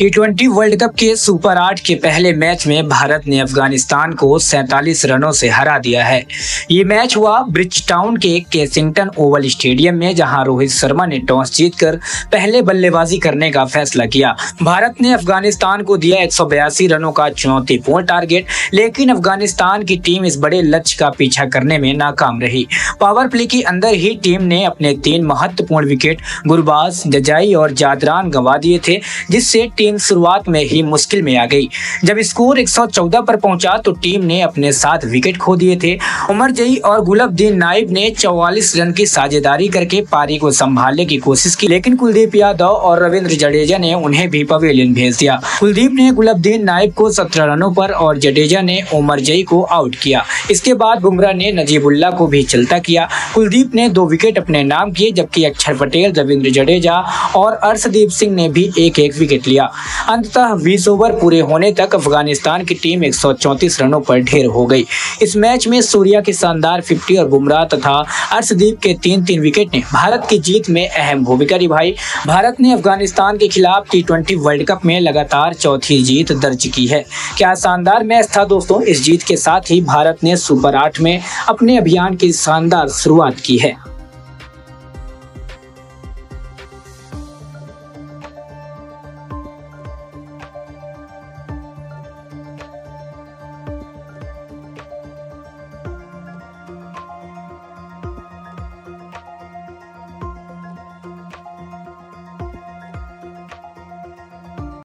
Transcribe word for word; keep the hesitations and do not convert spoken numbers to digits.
T twenty world cup के super आठ के पहले मैच में भारत ने अफगानिस्तान को सैंतालीस रनों से हरा दिया है। ये मैच हुआ ब्रिजटाउन के केसिंगटन ओवल स्टेडियम में, जहां रोहित शर्मा ने टॉस जीतकर पहले बल्लेबाजी करने का फैसला किया। भारत ने अफगानिस्तान को दिया एक सौ बयासी रनों का चुनौतीपूर्ण टारगेट, लेकिन अफगानिस्तान की टीम इस बड़े लक्ष्य का पीछा करने में नाकाम रही। पावर प्ले के अंदर ही टीम ने अपने तीन महत्वपूर्ण विकेट गुरबाज, जज्जी और जादरान गंवा दिए थे, जिससे टीम शुरुआत में ही मुश्किल में आ गई। जब स्कोर एक सौ चौदह पर पहुंचा तो टीम ने अपने साथ विकेट खो दिए थे। उमर जई और गुलबदीन नाइब ने चौवालीस रन की साझेदारी करके पारी को संभालने की कोशिश की, लेकिन कुलदीप यादव और रविंद्र जडेजा ने उन्हें भी पवेलियन भेज दिया। कुलदीप ने गुलबदीन नाइब को सत्रह रनों पर और जडेजा ने उमर जई को आउट किया। इसके बाद बुमराह ने नजीबुल्ला को भी चलता किया। कुलदीप ने दो विकेट अपने नाम किए, जबकि अक्षर पटेल, रविंद्र जडेजा और अर्शदीप सिंह ने भी एक एक विकेट लिया। अंततः बीस ओवर पूरे होने तक अफगानिस्तान की टीम एक सौ चौंतीस रनों पर ढेर हो गई। इस मैच में सूर्या की शानदार पचास और बुमराह तथा अर्शदीप के तीन तीन विकेट ने भारत की जीत में अहम भूमिका निभाई। भारत ने अफगानिस्तान के खिलाफ टी ट्वेंटी वर्ल्ड कप में लगातार चौथी जीत दर्ज की है। क्या शानदार मैच था दोस्तों। इस जीत के साथ ही भारत ने सुपर आठ में अपने अभियान की शानदार शुरुआत की है।